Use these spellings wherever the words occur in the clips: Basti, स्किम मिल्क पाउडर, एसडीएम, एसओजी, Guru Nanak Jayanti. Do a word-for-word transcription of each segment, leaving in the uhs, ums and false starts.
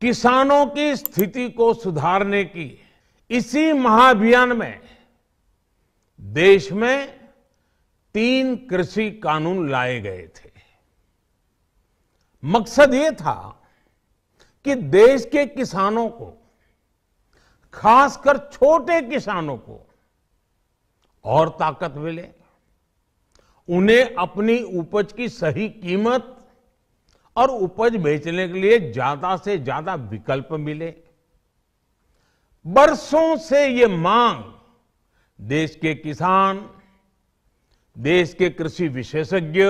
किसानों की स्थिति को सुधारने की इसी महाअभियान में देश में तीन कृषि कानून लाए गए थे। मकसद ये था कि देश के किसानों को, खासकर छोटे किसानों को और ताकत मिले, उन्हें अपनी उपज की सही कीमत और उपज बेचने के लिए ज्यादा से ज्यादा विकल्प मिले। बरसों से ये मांग देश के किसान, देश के कृषि विशेषज्ञ,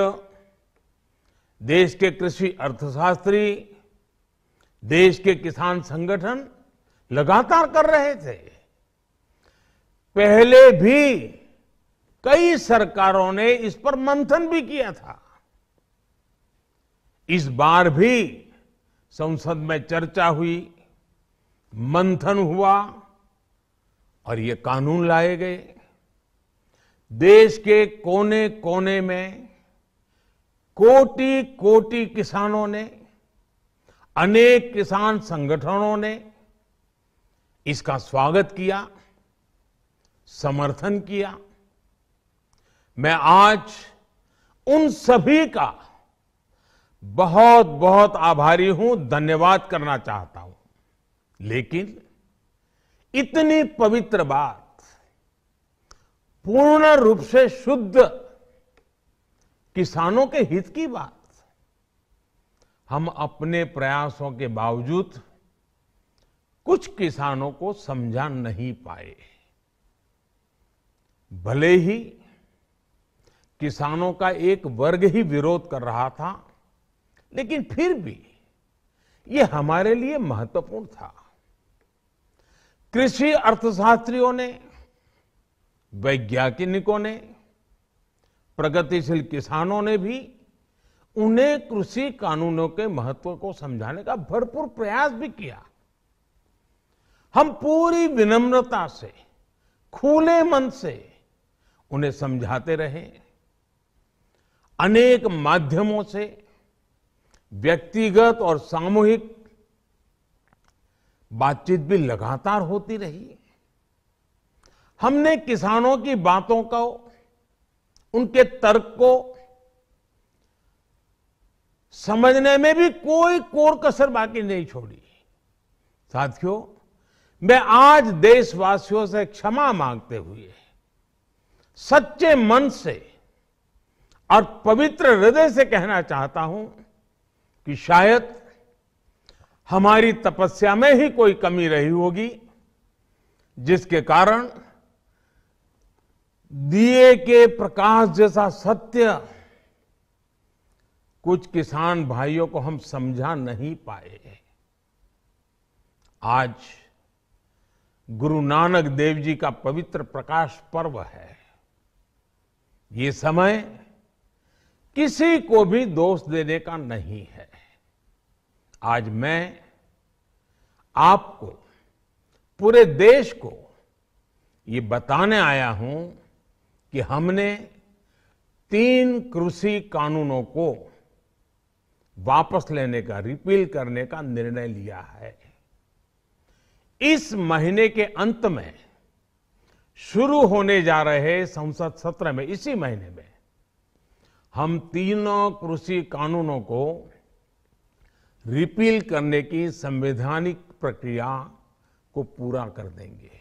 देश के कृषि अर्थशास्त्री, देश के किसान संगठन लगातार कर रहे थे। पहले भी कई सरकारों ने इस पर मंथन भी किया था। इस बार भी संसद में चर्चा हुई, मंथन हुआ और ये कानून लाए गए। देश के कोने कोने में कोटि कोटि किसानों ने, अनेक किसान संगठनों ने इसका स्वागत किया, समर्थन किया। मैं आज उन सभी का बहुत बहुत आभारी हूं, धन्यवाद करना चाहता हूं। लेकिन इतनी पवित्र बात पूर्ण रूप से शुद्ध किसानों के हित की बात हम अपने प्रयासों के बावजूद कुछ किसानों को समझा नहीं पाए। भले ही किसानों का एक वर्ग ही विरोध कर रहा था, लेकिन फिर भी ये हमारे लिए महत्वपूर्ण था। कृषि अर्थशास्त्रियों ने, वैज्ञानिकों ने, प्रगतिशील किसानों ने भी उन्हें कृषि कानूनों के महत्व को समझाने का भरपूर प्रयास भी किया। हम पूरी विनम्रता से, खुले मन से उन्हें समझाते रहे। अनेक माध्यमों से, व्यक्तिगत और सामूहिक बातचीत भी लगातार होती रही। हमने किसानों की बातों को, उनके तर्क को समझने में भी कोई कोर कसर बाकी नहीं छोड़ी। साथियों, मैं आज देशवासियों से क्षमा मांगते हुए सच्चे मन से और पवित्र हृदय से कहना चाहता हूं कि शायद हमारी तपस्या में ही कोई कमी रही होगी, जिसके कारण दिए के प्रकाश जैसा सत्य कुछ किसान भाइयों को हम समझा नहीं पाए। आज गुरु नानक देव जी का पवित्र प्रकाश पर्व है। ये समय किसी को भी दोष देने का नहीं है। आज मैं आपको, पूरे देश को ये बताने आया हूं कि हमने तीन कृषि कानूनों को वापस लेने का, रिपील करने का निर्णय लिया है। इस महीने के अंत में शुरू होने जा रहे संसद सत्र में, इसी महीने में हम तीनों कृषि कानूनों को रिपील करने की संवैधानिक प्रक्रिया को पूरा कर देंगे।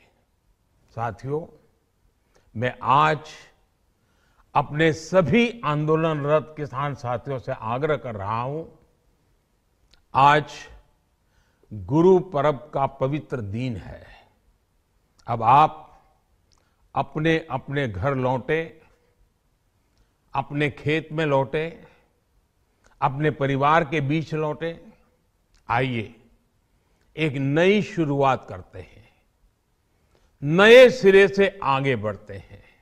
साथियों, मैं आज अपने सभी आंदोलनरत किसान साथियों से आग्रह कर रहा हूं, आज गुरु पर्व का पवित्र दिन है। अब आप अपने अपने घर लौटे, अपने खेत में लौटे, अपने परिवार के बीच लौटे, आइए एक नई शुरुआत करते हैं, नए सिरे से आगे बढ़ते हैं।